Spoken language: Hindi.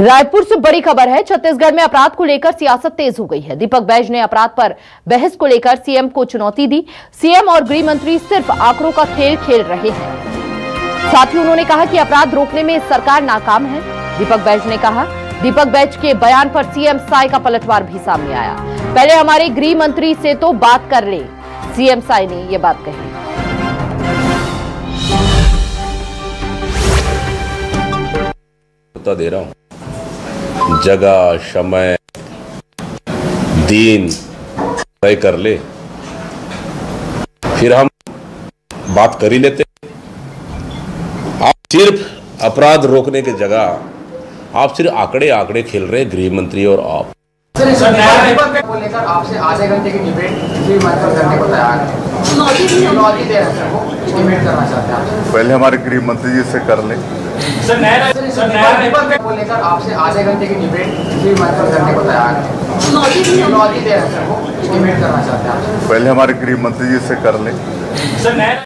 रायपुर से बड़ी खबर है। छत्तीसगढ़ में अपराध को लेकर सियासत तेज हो गई है। दीपक बैज ने अपराध पर बहस को लेकर सीएम को चुनौती दी। सीएम और गृह मंत्री सिर्फ आंकड़ों का खेल खेल रहे हैं। साथ ही उन्होंने कहा कि अपराध रोकने में सरकार नाकाम है। दीपक बैज के बयान पर सीएम साय का पलटवार भी सामने आया। पहले हमारे गृह मंत्री से तो बात कर ले, सीएम साय ने ये बात कही। दे रहा हूं, जगह समय दिन तय कर ले, फिर हम बात कर ही लेते। आप सिर्फ अपराध रोकने के जगह आप सिर्फ आंकड़े खेल रहे हैं, गृह मंत्री और आप। आपसे आधे घंटे की डिबेट करने को तैयार है। पहले हमारे गृह मंत्री जी से कर ले। आपसे आधे घंटे की डिबेट करने को तैयार है। पहले हमारे गृह मंत्री जी से कर ले।